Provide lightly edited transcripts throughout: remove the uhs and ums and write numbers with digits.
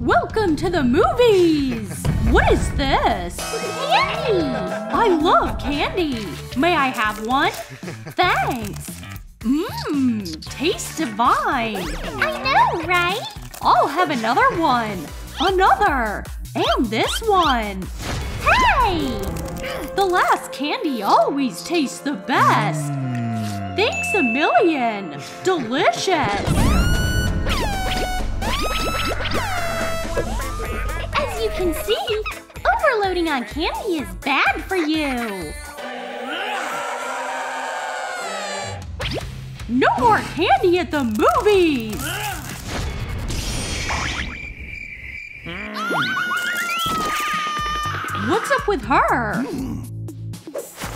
Welcome to the movies! What is this? Yay! I love candy! May I have one? Thanks! Mmm, tastes divine! I know, right? I'll have another one! Another! And this one! Hey! The last candy always tastes the best! Thanks a million! Delicious! As you can see, overloading on candy is bad for you! No more candy at the movies! What's up with her?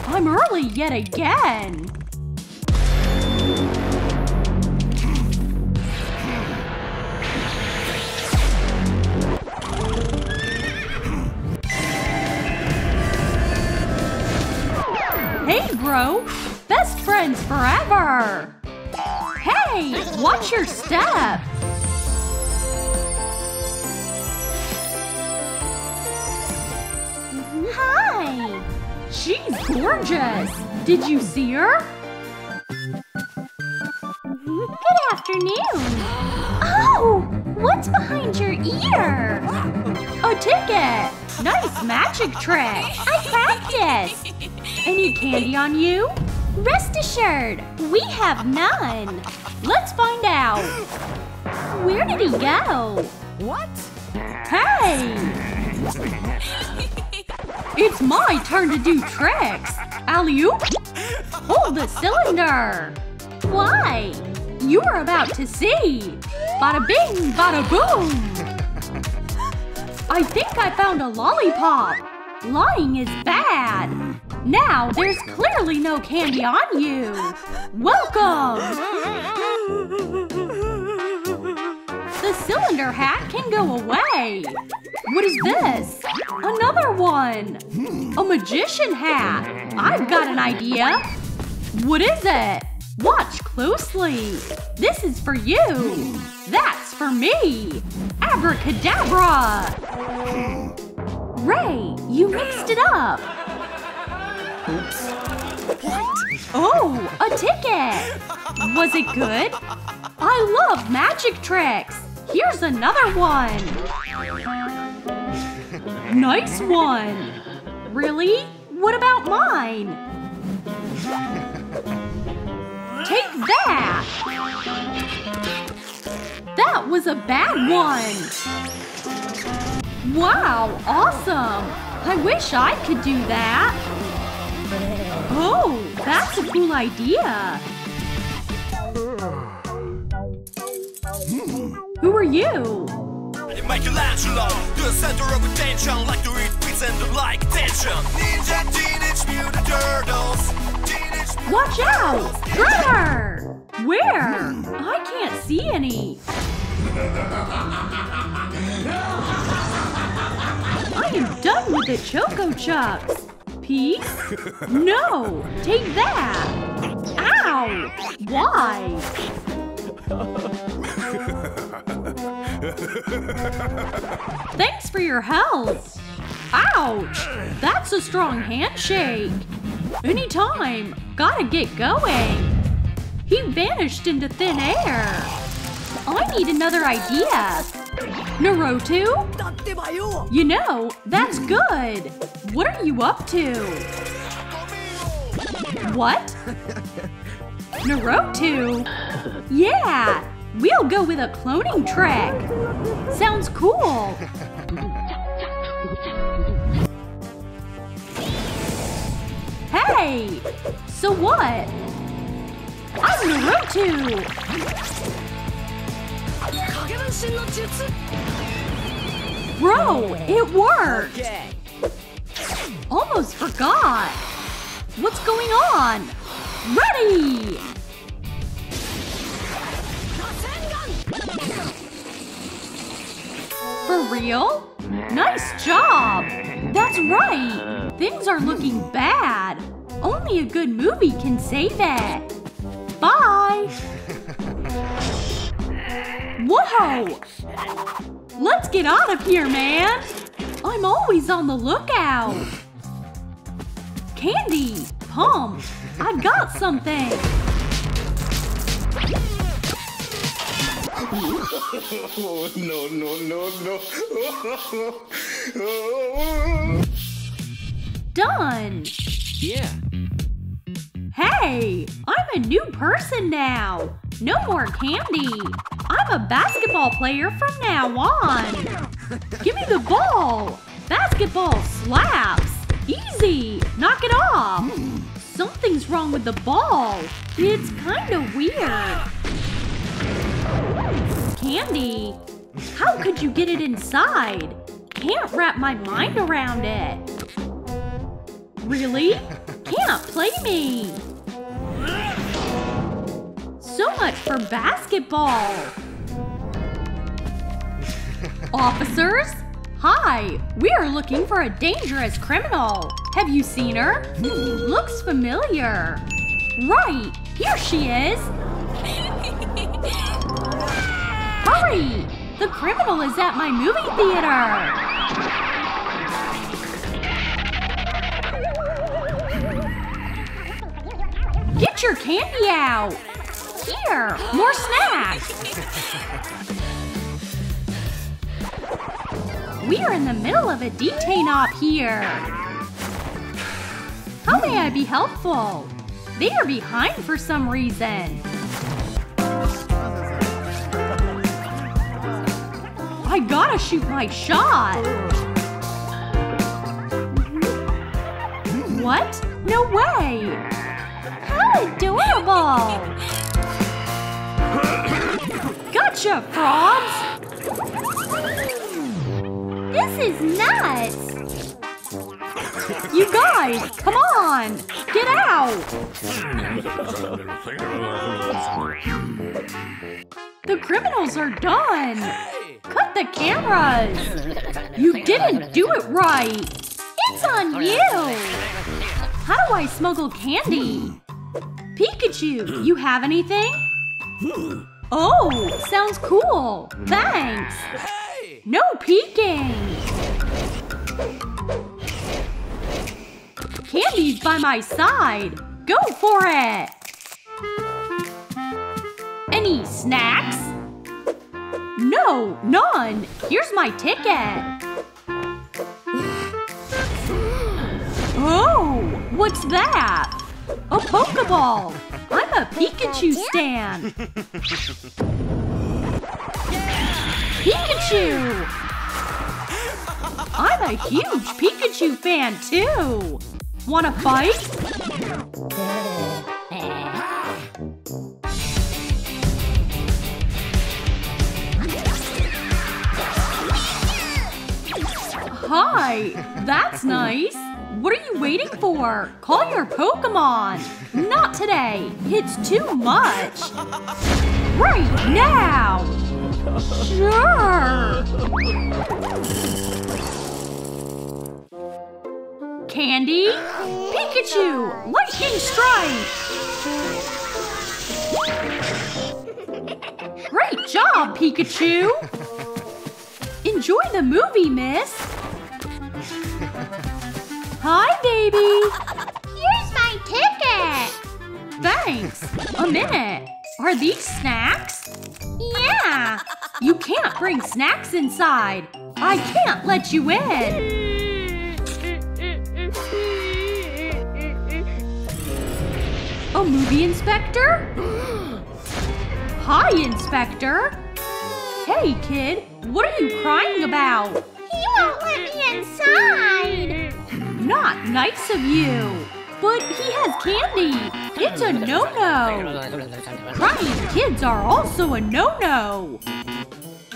I'm early yet again! Hey, bro! Best friends forever! Hey! Watch your step! Hi! She's gorgeous! Did you see her? Good afternoon! Oh! What's behind your ear? A ticket! Nice magic trick! I practiced! Any candy on you? Rest assured, we have none! Let's find out! Where did he go? What? Hey! It's my turn to do tricks! Alley-oop! Hold the cylinder! Why? You're about to see! Bada-bing, bada-boom! I think I found a lollipop! Lying is bad! Now there's clearly no candy on you! Welcome! The cylinder hat can go away! What is this? Another one! A magician hat! I've got an idea! What is it? Watch closely! This is for you! That's for me! Abracadabra! Ray, you mixed it up! Oops. What? Oh, a ticket! Was it good? I love magic tricks! Here's another one! Nice one! Really? What about mine? Take that! That was a bad one! Wow, awesome! I wish I could do that! Oh, that's a cool idea! Who are you? Michelangelo, the center of attention, like to eat pizza and like tension. Ninja Teenage Mutant Turtles. Watch out! Brother! Where? I can't see any. I am done with the Choco Chucks. Peace? No! Take that! Ow! Why? Thanks for your help! Ouch! That's a strong handshake! Anytime! Gotta get going! He vanished into thin air! I need another idea! Naruto? You know, that's good! What are you up to? What? Naruto? Yeah! We'll go with a cloning trick! Sounds cool! Hey! So what? I'm Naruto! Bro, it worked! Almost forgot! What's going on? Ready! For real? Nice job! That's right! Things are looking bad! Only a good movie can save it! Bye! Whoa! Let's get out of here, man! I'm always on the lookout! Candy! Pump! I've got something! Oh, no, no, no, no! Done! Yeah! Hey! I'm a new person now! No more candy! I'm a basketball player from now on! Give me the ball! Basketball slaps! Easy! Knock it off! Something's wrong with the ball! It's kinda weird! Candy! How could you get it inside? Can't wrap my mind around it! Really? Can't play me! So much for basketball! Officers? Hi! We are looking for a dangerous criminal! Have you seen her? Looks familiar! Right! Here she is! Hurry! The criminal is at my movie theater! Get your candy out! Here! More snacks! We are in the middle of a detain op here! How may I be helpful? They are behind for some reason! I gotta shoot my shot! What? No way! How adorable! Gotcha, frogs! This is nuts! You guys, come on! Get out! The criminals are done! Cut the cameras! You didn't do it right! It's on you! How do I smuggle candy? Pikachu, you have anything? Oh, sounds cool! Thanks! Hey! No peeking! Candy's by my side! Go for it! Any snacks? No, none! Here's my ticket! Oh, what's that? A Pokeball! I'm a Pikachu stan! Pikachu! I'm a huge Pikachu fan, too! Wanna fight? Hi! That's nice! What are you waiting for? Call your Pokemon! Not today! It's too much! Right now! Sure! Candy? Pikachu! Lightning Strike! Great job, Pikachu! Enjoy the movie, miss! Hi, baby! Here's my ticket! Thanks! A minute! Are these snacks? Yeah! You can't bring snacks inside! I can't let you in! A movie inspector? Hi, inspector! Hey, kid! What are you crying about? He won't let me inside! Not nice of you! But he has candy! It's a no-no! Crying kids are also a no-no!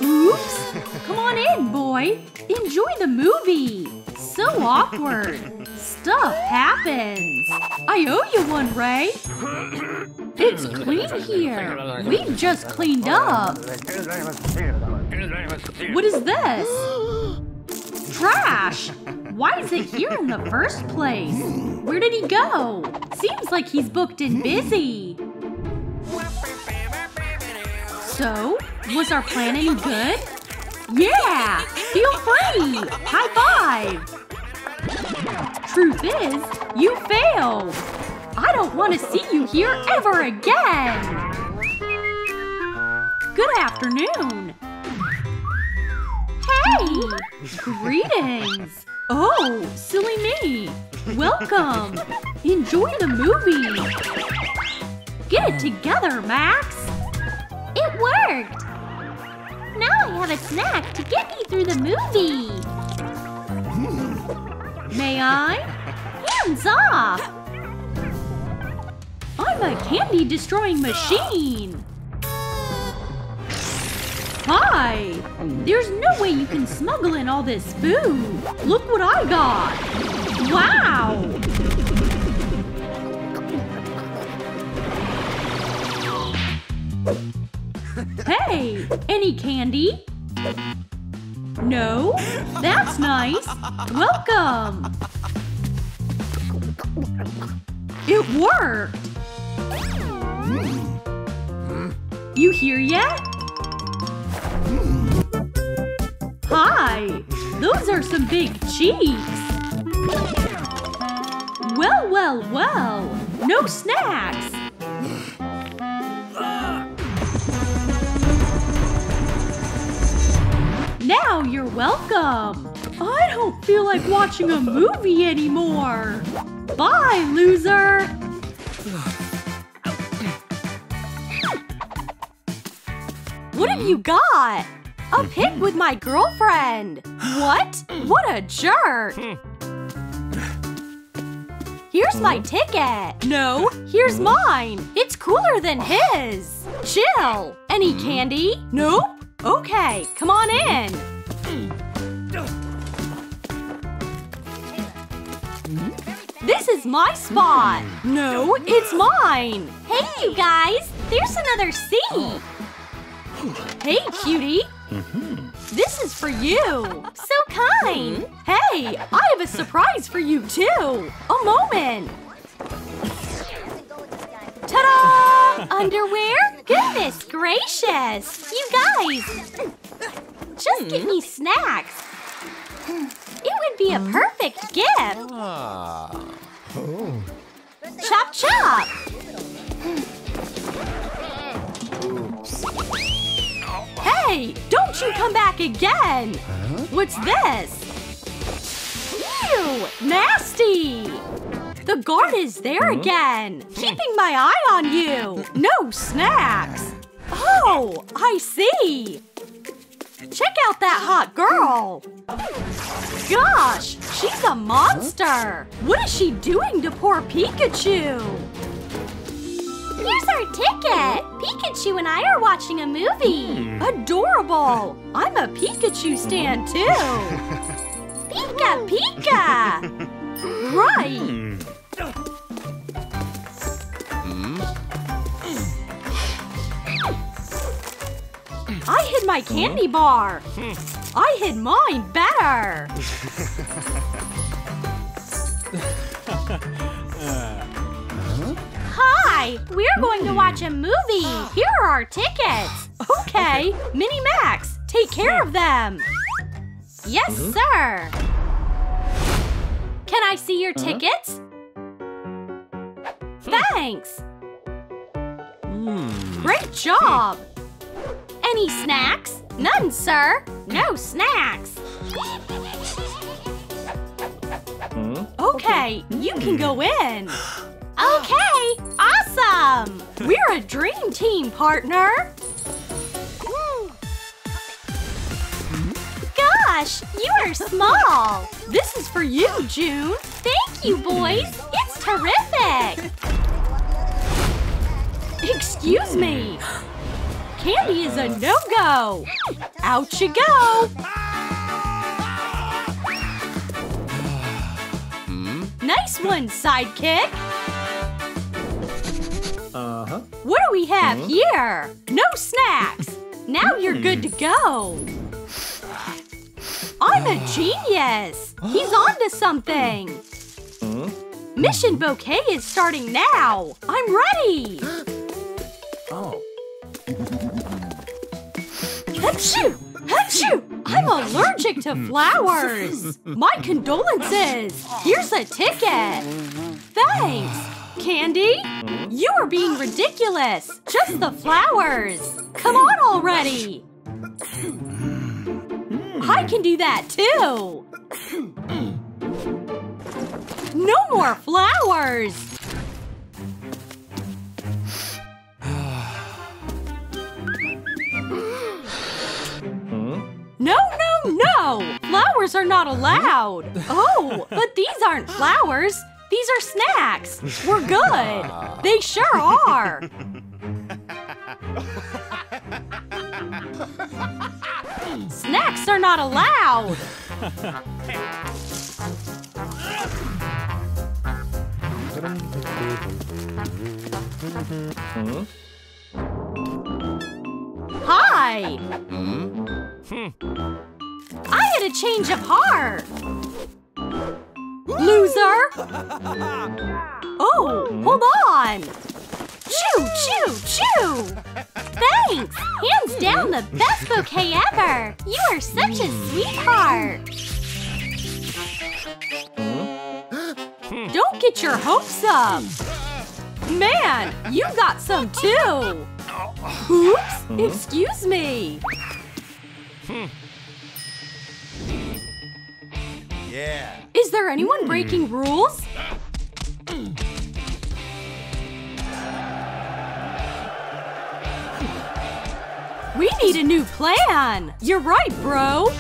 Oops! Come on in, boy! Enjoy the movie! So awkward! Stuff happens! I owe you one, Ray! It's clean here! We've just cleaned up! What is this? Trash! Why is it here in the first place? Where did he go? Seems like he's booked and busy. So, was our plan any good? Yeah! Feel free! High five! Truth is, you failed! I don't want to see you here ever again! Good afternoon! Hey! Greetings! Oh, silly me! Welcome! Enjoy the movie! Get it together, Max! It worked! Now I have a snack to get me through the movie! May I? Hands off! I'm a candy-destroying machine! Hi! There's no way you can smuggle in all this food! Look what I got! Wow! Hey! Any candy? No? That's nice! Welcome! It worked! You here yet? Hi! Those are some big cheeks! Well, well, well! No snacks! Now you're welcome! I don't feel like watching a movie anymore! Bye, loser! What have you got? A pic with my girlfriend! What? What a jerk! Here's my ticket! No, here's mine! It's cooler than his! Chill! Any candy? Nope? Okay, come on in! This is my spot! No, it's mine! Hey, you guys! There's another seat! Hey, cutie! This is for you! So kind! Hey, I have a surprise for you, too! A moment! Ta-da! Underwear? Goodness gracious! You guys! Just get me snacks! It would be a perfect gift! Chop chop! Hey! Don't you come back again! Huh? What's this? Ew! Nasty! The guard is there again! Keeping my eye on you! No snacks! Oh! I see! Check out that hot girl! Gosh! She's a monster! What is she doing to poor Pikachu? Here's our ticket! Pikachu and I are watching a movie! Adorable! I'm a Pikachu stan, too! Pika, Pika! Right! I hid my candy bar! I hid mine better! Hi! We're going to watch a movie! Here are our tickets! Okay! Minnie Max, take care of them! Yes, sir! Can I see your tickets? Thanks! Great job! Any snacks? None, sir! No snacks! Okay, you can go in! Okay! Awesome! We're a dream team, partner! Gosh! You are small! This is for you, June! Thank you, boys! It's terrific! Excuse me! Candy is a no-go! Out you go! Nice one, sidekick! What do we have here? No snacks! Now you're good to go! I'm a genius! He's onto something! Mission Bouquet is starting now! I'm ready! Achoo! Achoo! I'm allergic to flowers. My condolences. Here's a ticket. Thanks. Candy? You are being ridiculous. Just the flowers. Come on already. I can do that too. No more flowers. No, no, no! Flowers are not allowed! Oh, but these aren't flowers! These are snacks! We're good! They sure are! Snacks are not allowed! Hi! I had a change of heart! Loser! Oh, hold on! Choo, choo, choo! Thanks! Hands down the best bouquet ever! You are such a sweetheart! Don't get your hopes up! Man, you got some too! Oops! Excuse me! Yeah. Is there anyone breaking rules? We need a new plan! You're right, bro! Oh.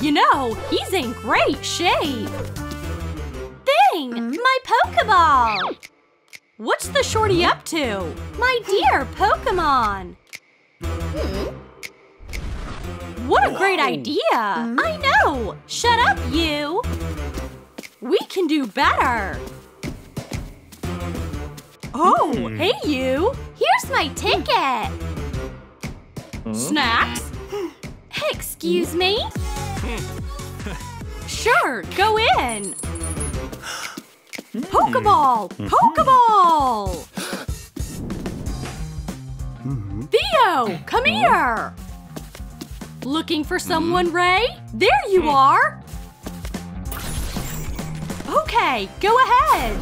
You know, he's in great shape! Thing! My Pokeball! What's the shorty up to? My dear Pokemon! What a great idea! I know! Shut up, you! We can do better! Oh, hey, you! Here's my ticket! Snacks? Excuse me? Sure, go in! Pokeball! Pokeball! Theo! Come here! Looking for someone, Ray? There you are! Okay, go ahead!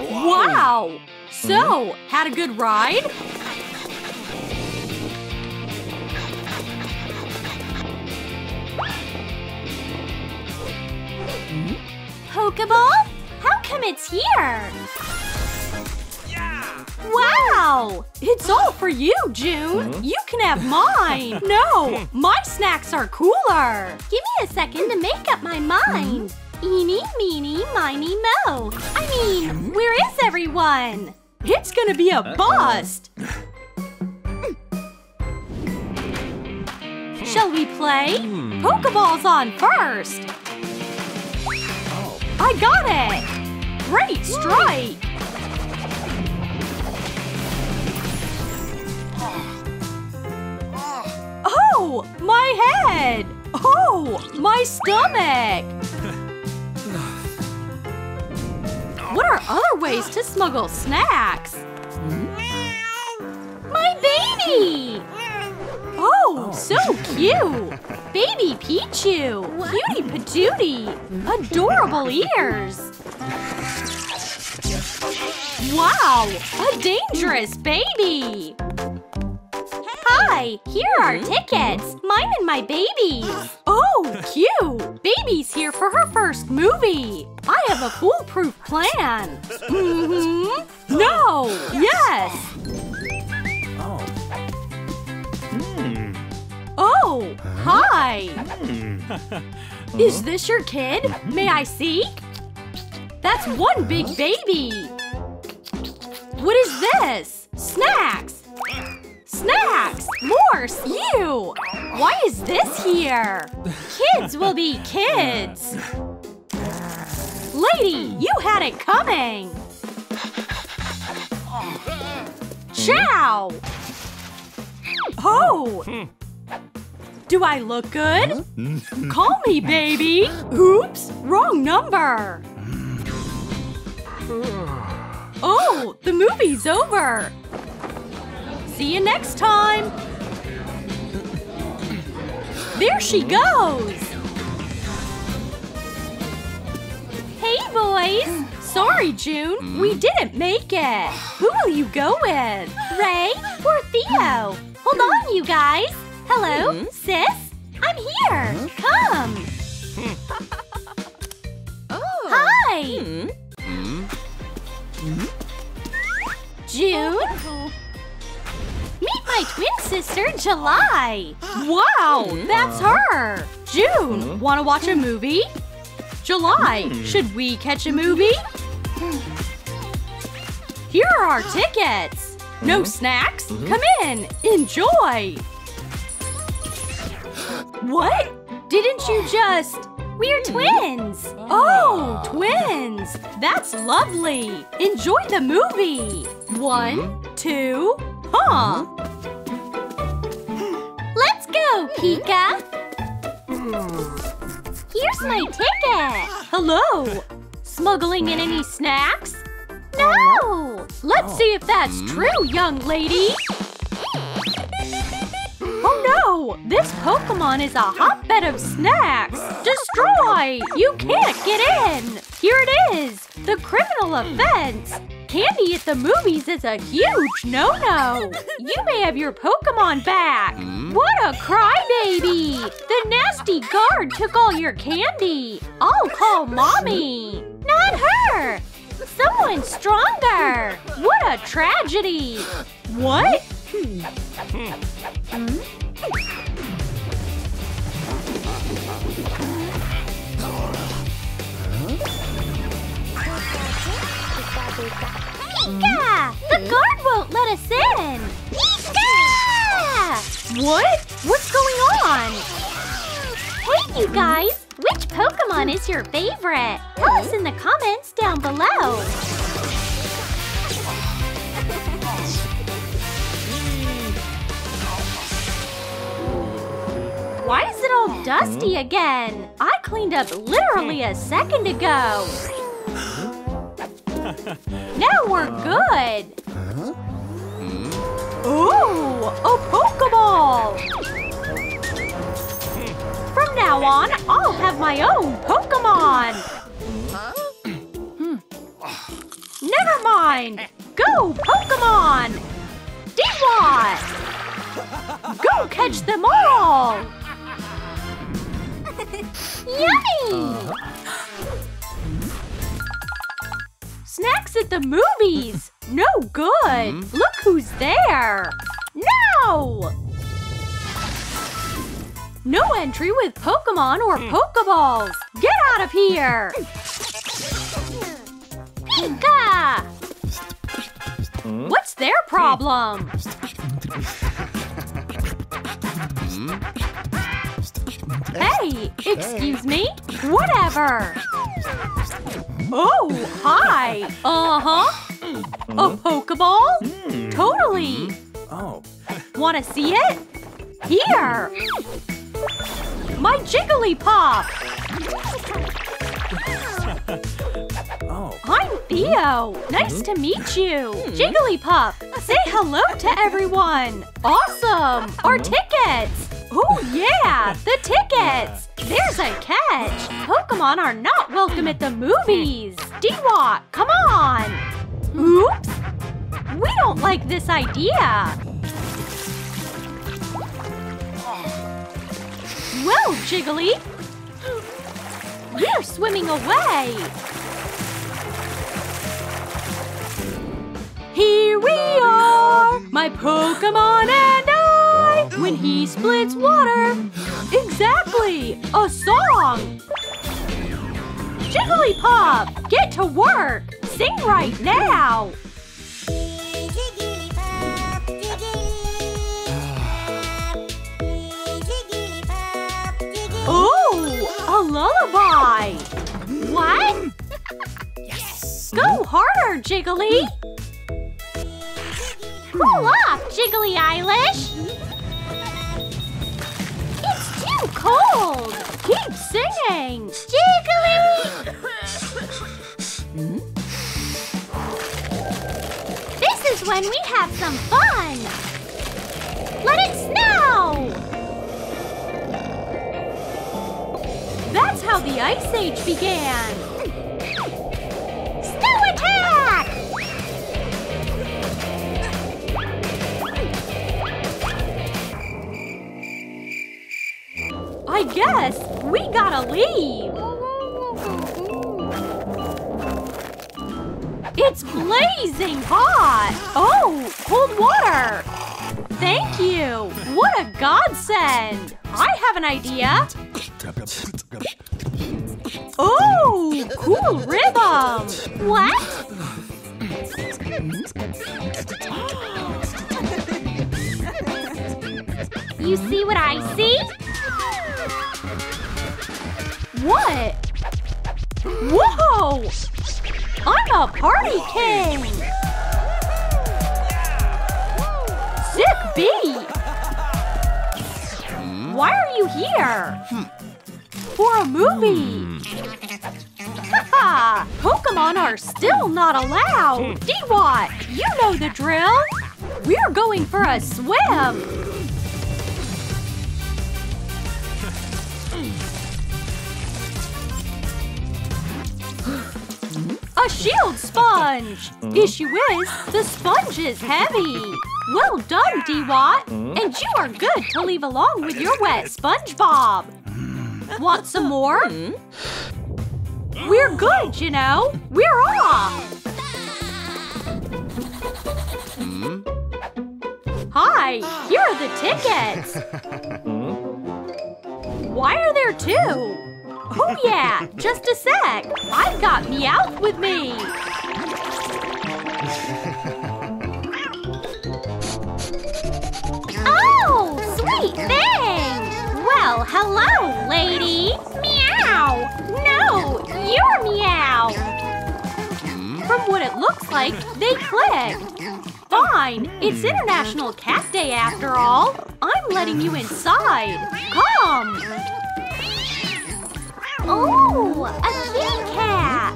Wow! So, had a good ride? Pokeball? How come it's here? Yeah. Wow! It's all for you, June! You can have mine! No! My snacks are cooler! Give me a second to make up my mind! Eeny, meeny, miny, moe! I mean, where is everyone? It's gonna be a bust! Shall we play? Pokeball's on first! I got it! Great strike! Oh! My head! Oh! My stomach! What are other ways to smuggle snacks? My baby! Oh, so cute! Baby Pichu! Cutie patootie! Adorable ears! Wow! A dangerous baby! Hi! Here are tickets! Mine and my baby's! Oh, cute! Baby's here for her first movie! I have a foolproof plan! No! Yes! Oh, hi! Is this your kid? May I see? That's one big baby! What is this? Snacks! Snacks! More you! Why is this here? Kids will be kids! Lady, you had it coming! Ciao! Oh! Do I look good? Call me, baby! Oops! Wrong number! Oh! The movie's over! See you next time! There she goes! Hey, boys! Sorry, June, we didn't make it! Who will you go with? Ray or Theo? Hold on, you guys! Hello, sis? I'm here! Come! Hi! June? Meet my twin sister, July! Wow, that's her! June, wanna watch a movie? July, should we catch a movie? Here are our tickets! No snacks? Come in! Enjoy! What? Didn't you just… We're twins! Oh, twins! That's lovely! Enjoy the movie! 1, 2… Huh! Let's go, Pika! Here's my ticket! Hello! Smuggling in any snacks? No! Let's see if that's true, young lady! Oh no! This Pokemon is a hotbed of snacks! Destroy! You can't get in! Here it is! The criminal offense! Candy at the movies is a huge no-no! You may have your Pokemon back! What a crybaby! The nasty guard took all your candy! I'll call Mommy! Not her! Someone stronger! What a tragedy! What? Pika! The guard won't let us in! Pika! What? What's going on? Hey, you guys! Which Pokemon is your favorite? Tell us in the comments down below! Why is it all dusty again? I cleaned up literally a second ago! Now we're good! Ooh! A Pokeball! From now on, I'll have my own Pokemon! Never mind! Go, Pokemon! Dewott! Go catch them all! Yummy! Snacks at the movies! No good! Look who's there! No! No entry with Pokemon or Pokeballs! Get out of here! Pika! What's their problem? Hey! Excuse me? Whatever! Oh, hi! Uh-huh! A Pokeball? Totally! Oh. Wanna see it? Here! My Jigglypuff! Oh. I'm Theo! Nice to meet you! Jigglypuff, say hello to everyone! Awesome! Our tickets! Oh yeah! The tickets! There's a catch! Pokemon are not welcome at the movies! Dewott, come on! Oops! We don't like this idea! Well, Jiggly! You're swimming away! Here we are! My Pokemon and I! When he splits water! Exactly! A song! Jigglypuff! Get to work! Sing right now! Jigglypuff, Jigglypuff, Jigglypuff, Jigglypuff. Oh! A lullaby! What? Yes! Go harder, Jiggly! Cool off, Jiggly Eilish! Cold! Keep singing! Jiggly! This is when we have some fun! Ice Age began. Snow attack! I guess we gotta leave. It's blazing hot. Oh, cold water. Thank you. What a godsend. I have an idea. Oh, cool rhythm. What? You see what I see? What? Whoa! I'm a party king! Sick beat! Why are you here? For a movie! Haha! Pokemon are still not allowed! Dewott, you know the drill! We're going for a swim! A shield sponge! Issue is, the sponge is heavy! Well done, Dewott! And you are good to leave along with your wet SpongeBob! Want some more? We're good, you know! We're off! Hi, here are the tickets! Why are there two? Oh yeah, just a sec. I've got Meowth with me. Oh, sweet thing. Well, hello, lady. Meow. No, you're Meow. From what it looks like, they clicked. Fine, it's International Cat Day after all. I'm letting you inside. Come. Oh, a kitty cat!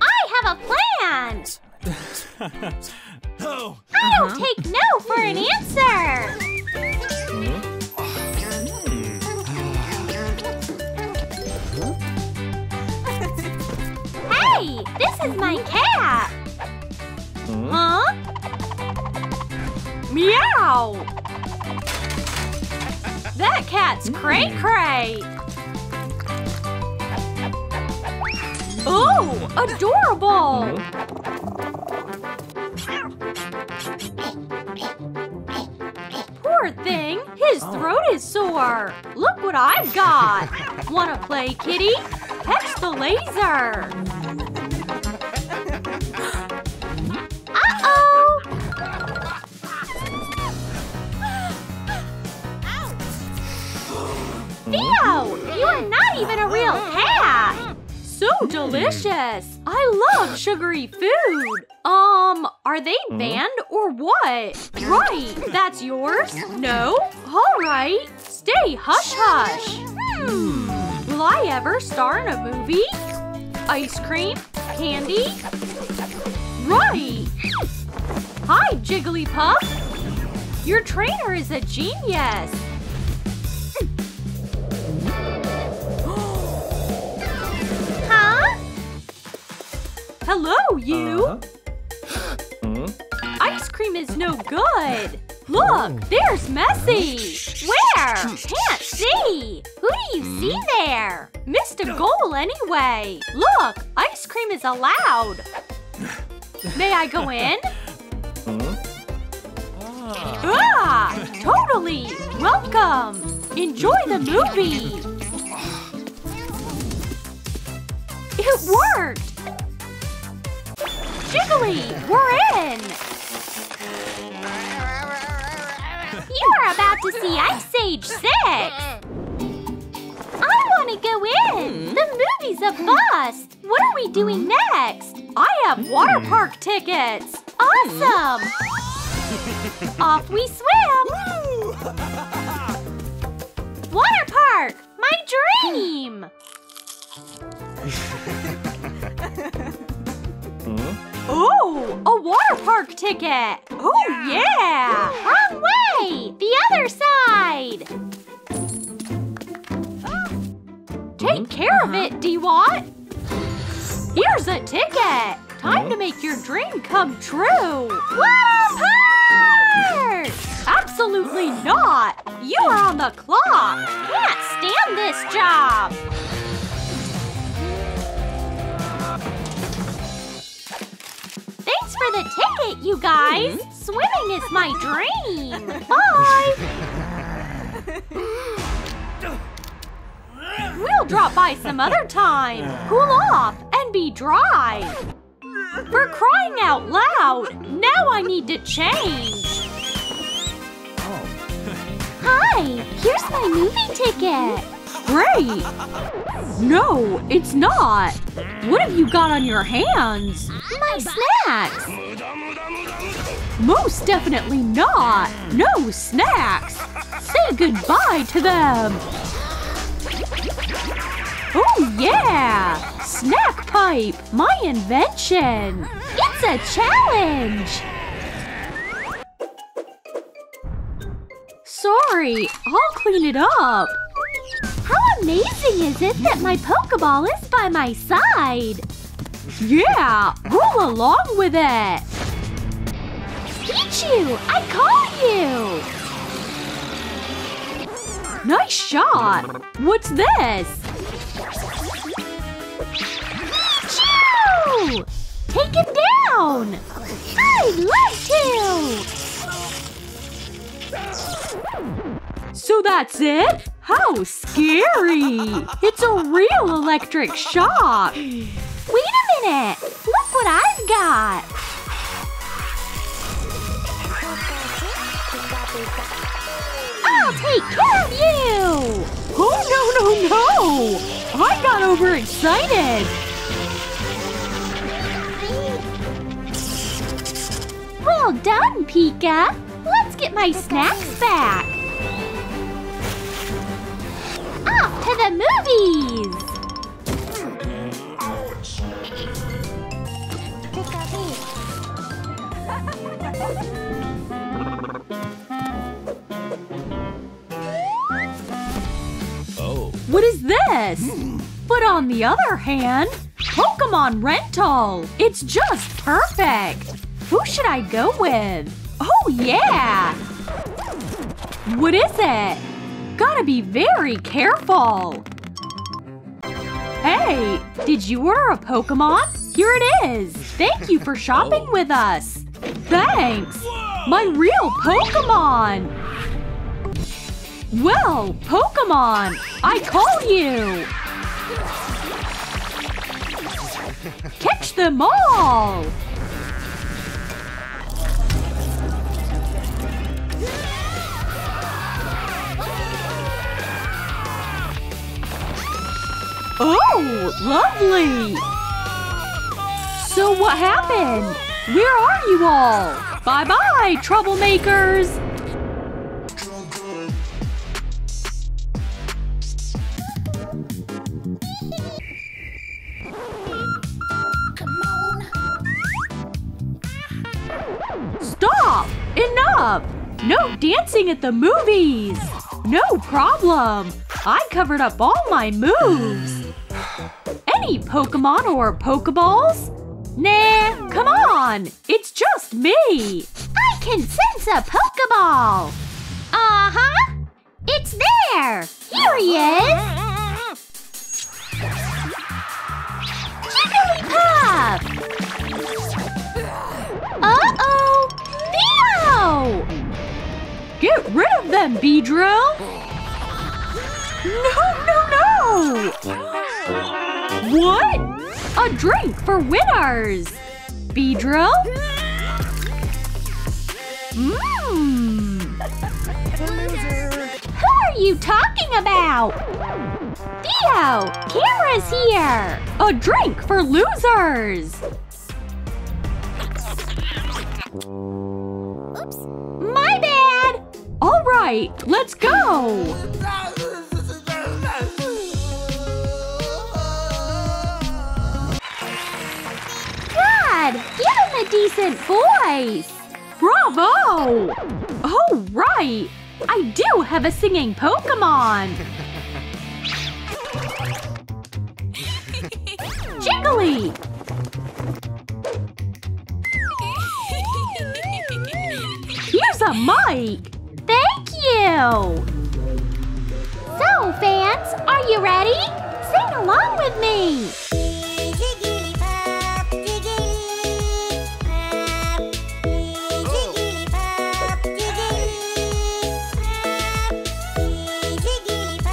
I have a plan! I don't take no for an answer! Hey, this is my cat! Huh? Meow! That cat's cray-cray! Oh, adorable! Poor thing, his throat is sore. Look what I've got. Wanna play, kitty? Catch the laser. Uh-oh! Theo, you are not even a real cat. So delicious! I love sugary food! Are they banned or what? Right, that's yours? No? Alright, stay hush-hush! Will I ever star in a movie? Ice cream? Candy? Right! Hi, Jigglypuff! Your trainer is a genius! Hello, you! Ice cream is no good! Look, there's Messy! Where? Can't see! Who do you see there? Missed a goal anyway! Look, ice cream is allowed! May I go in? Ah! Totally! Welcome! Enjoy the movie! It worked! Jiggly, we're in! You're about to see Ice Age 6! I want to go in! The movie's a bust! What are we doing next? I have water park tickets! Awesome! Off we swim! Water park! My dream! Oh, a water park ticket! Oh yeah! Wrong way! The other side! Take care of it, Dewott! Here's a ticket! Time to make your dream come true! What a park! Absolutely not! You are on the clock! Can't stand this job! Thanks for the ticket, you guys! Swimming is my dream! Bye! We'll drop by some other time! Cool off and be dry! For crying out loud! Now I need to change! Hi! Here's my movie ticket! Great! No, it's not! What have you got on your hands? My snacks! Most definitely not! No snacks! Say goodbye to them! Oh yeah! Snack pipe! My invention! It's a challenge! Sorry, I'll clean it up! How amazing is it that my Pokeball is by my side? Yeah! Roll along with it! Pikachu! I caught you! Nice shot! What's this? Pikachu! Take him down! I'd love to! So that's it? How scary! It's a real electric shock! Wait a minute! Look what I've got! I'll take care of you! Oh no no no! I got overexcited! Well done, Pika! Let's get my snacks back! Off to the movies! Oh. What is this? But on the other hand, Pokemon rental! It's just perfect! Who should I go with? Oh yeah! What is it? Gotta be very careful! Hey! Did you order a Pokemon? Here it is! Thank you for shopping with us! Thanks! My real Pokemon! Well, Pokemon! I call you! Catch them all! Oh, lovely! So what happened? Where are you all? Bye-bye, troublemakers! Come on. Stop! Enough! No dancing at the movies! No problem! I covered up all my moves! Any Pokemon or Pokeballs? Nah, come on! It's just me! I can sense a Pokeball! Uh-huh! It's there! Here he is! Jigglypuff! Uh-oh! Theo! Get rid of them, Beedrill! No, no, no! What? A drink for winners! Beedrill? Who are you talking about? Theo! Camera's here! A drink for losers! Oops. My bad! Alright, let's go! Give him a decent voice! Bravo! Oh, right! I do have a singing Pokemon! Really? Here's a mic! Thank you! So, fans, are you ready? Sing along with me! Jigglypuff, Jigglypuff, Jigglypuff, Jigglypuff, Jigglypuff,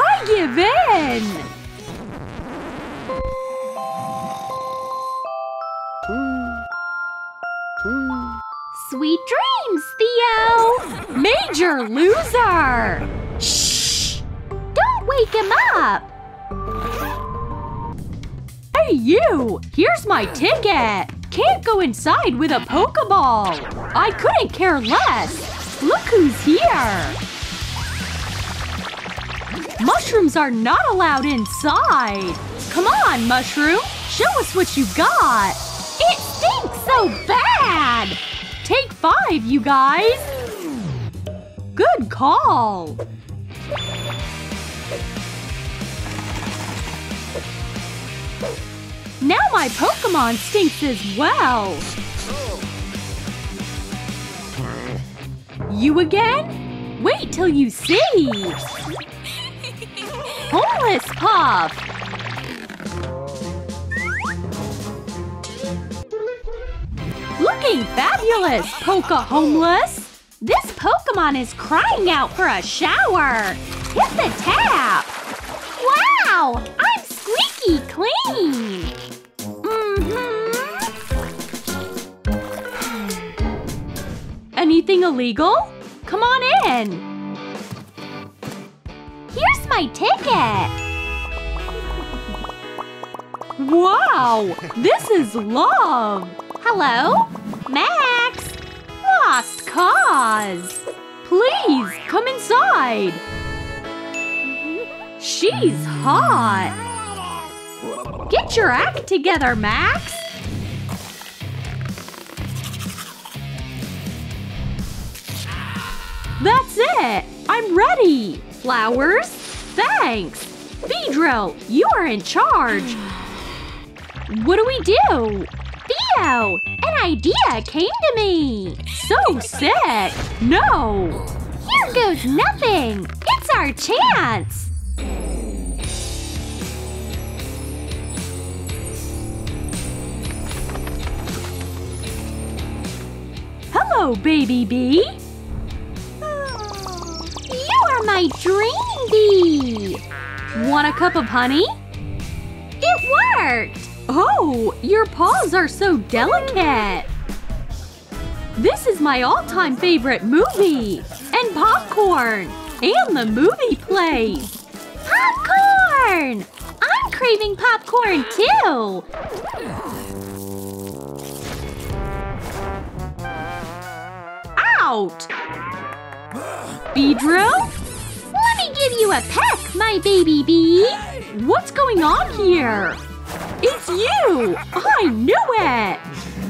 I give in! Sweet dreams, Theo! Major loser! Shh! Don't wake him up! Hey you! Here's my ticket! Can't go inside with a Pokeball! I couldn't care less! Look who's here! Mushrooms are not allowed inside! Come on, Mushroom! Show us what you got! It stinks so bad! Take 5, you guys! Good call! Now my Pokemon stinks as well! You again? Wait till you see! Homeless Puff! Looking fabulous, Poka Homeless! This Pokemon is crying out for a shower! Hit the tap! Wow! I'm squeaky clean! Anything illegal? Come on in! Here's my ticket! Wow! This is love! Hello? Max! Lost cause! Please, come inside! She's hot! Get your act together, Max! That's it! I'm ready! Flowers? Thanks! Beedrill, you are in charge! What do we do? Theo! An idea came to me! So sick! No! Here goes nothing! It's our chance! Hello, baby bee! My dream bee! Want a cup of honey? It worked! Oh, your paws are so delicate! This is my all-time favorite movie! And popcorn! And the movie play! Popcorn! I'm craving popcorn too! Out! Beedrill? Let me give you a peck, my baby bee! What's going on here? It's you! I knew it!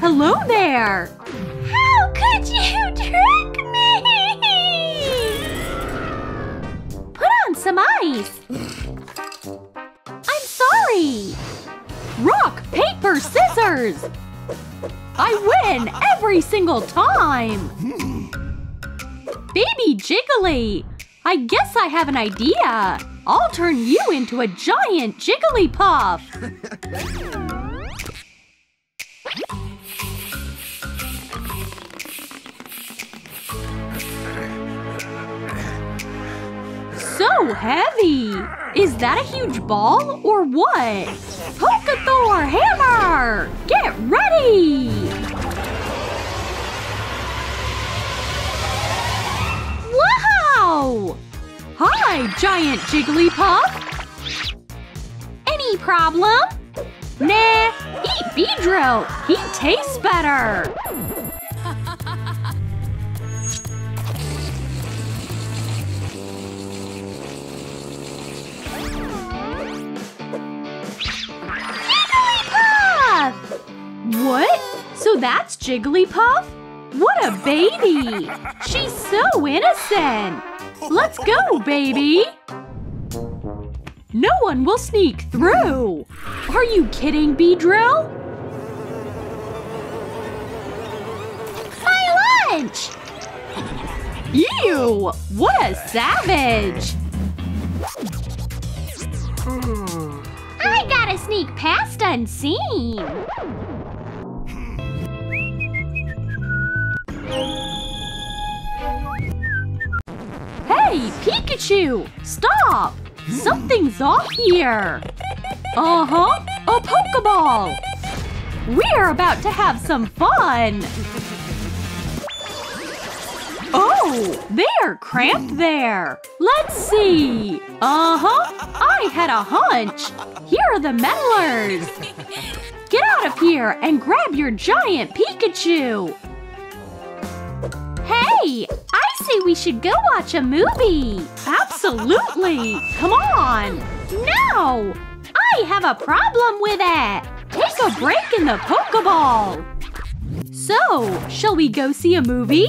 Hello there! How could you trick me? Put on some ice! I'm sorry! Rock, paper, scissors! I win every single time! Baby Jiggly! I guess I have an idea! I'll turn you into a giant Jigglypuff! So heavy! Is that a huge ball or what? Pokathor hammer! Get ready! Hi, giant Jigglypuff! Any problem? Nah, eat Beedrill! He tastes better! Jigglypuff! What? So that's Jigglypuff? What a baby! She's so innocent! Let's go, baby! No one will sneak through! Are you kidding, Beedrill? My lunch! Ew! What a savage! I gotta sneak past unseen! Hey, Pikachu! Stop! Something's off here! Uh-huh! A Pokeball! We're about to have some fun! Oh! They're cramped there! Let's see! Uh-huh! I had a hunch! Here are the meddlers! Get out of here and grab your giant Pikachu! Hey! I say we should go watch a movie! Absolutely! Come on! No! I have a problem with it! Take a break in the Pokeball! So, shall we go see a movie?